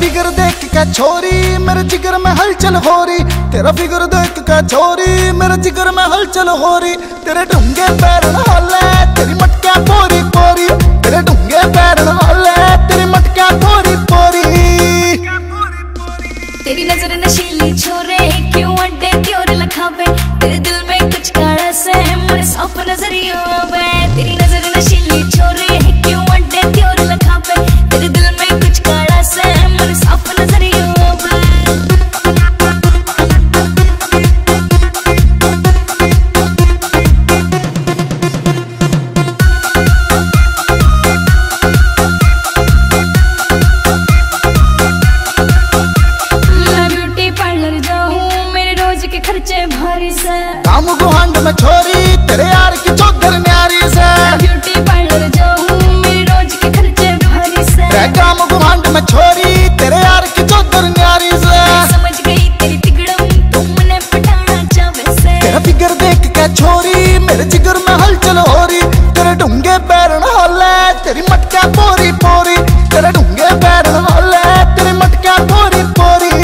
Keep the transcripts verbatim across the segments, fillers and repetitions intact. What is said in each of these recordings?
Figure देख के छोरी मेरे जिगर में हलचल हो रही। तेरा फिगर देख के छोरी मेरे जिगर में हलचल हो रही। तेरे ढूंगे पैर हल्ला तेरी मटका पोरी पोरी। तेरे ढूंगे पैर हल्ला तेरी मटका पोरी पोरी। तेरी नजर नशीली छोरे क्यों अड्डे क्यों लखा पे। तेरे दिल में कुछ काड़ा से मेरे साफ नजरियों पे। तेरी नजर नशीली छोरे क्यों अड्डे क्यों लखा पे। तेरे दिल में कुछ काड़ा से मेरे साफ नजरियों पे। काम को हंड में छोरी तेरे यार की चौधर न्यारी से। ब्यूटी पार्लर जाऊं मेरे रोज के खर्चे भारी से। काम को हंड में छोरी तेरे यार की चौधर न्यारी से। समझ गई तेरी तिगड़म तुम ने पटाना चाहे से। तेरा फिगर देख के छोरी मेरे जिगर में हलचल हो रही। तेरे ढूंगे पैर हल्ला तेरी मटका पोरी पोरी। तेरे ढूंगे पैर हल्ला तेरी मटका पोरी पोरी।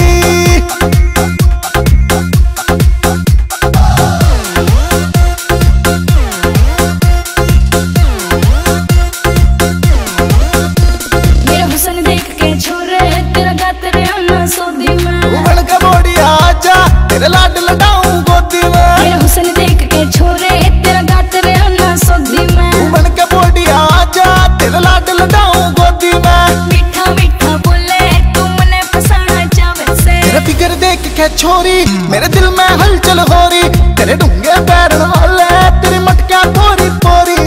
तेरे लाड लटाऊं गोदी में। तेरा हुस्न देख के छोरे तेरा गात रे ना सोदी में। तू बन के बोडी आजा तेरा लाड लटाऊं गोदी में। मीठा मीठा बोले तू मने फसाना चाहे से। तेरा फिगर देख के छोरी मेरे दिल में हलचल हो रही। तेरे ढूंगे पैर हल्ला तेरी मटका पोरी पोरी।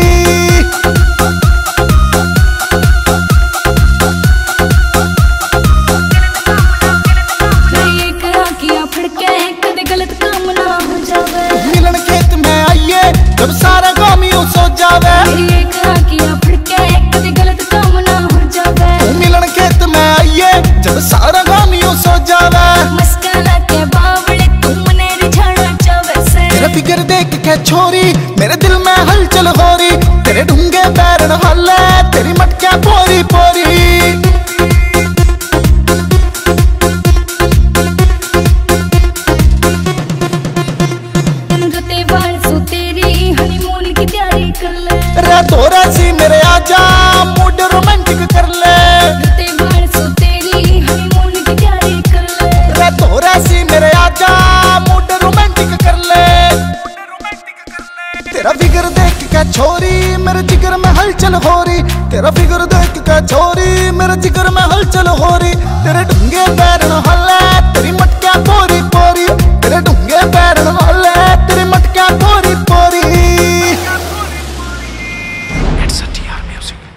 जब सारा गाँव यूं सो जावे मेरी एक आँखियाँ फड़के कभी गलत काम ना हो जावे। तू मिलन खेत में आइए जब सारा गाँव यूं सो जावे। मस्करा के बावड़े तुमने रिझाना चाहे से। तेरा फिगर देख के छोरी मेरे दिल में हलचल हो रही। तेरे ढूंगे पैर हल्ला तेरी मटका पोरी पोरी। तोरा सी मेरे आजा मूड रोमांटिक कर ले। तेरी हनीमून की तैयारी कर ले। तोरा सी मेरे आजा मूड रोमांटिक कर ले। तेरा फिगर देख के छोरी मेरे जिगर में हलचल हो रही। तेरा फिगर देख के छोरी मेरे जिगर में हलचल हो रही। तेरे ढूंगे पैर हल्ला तेरी मटका पोरी पोरी। तेरे ढूंगे पैर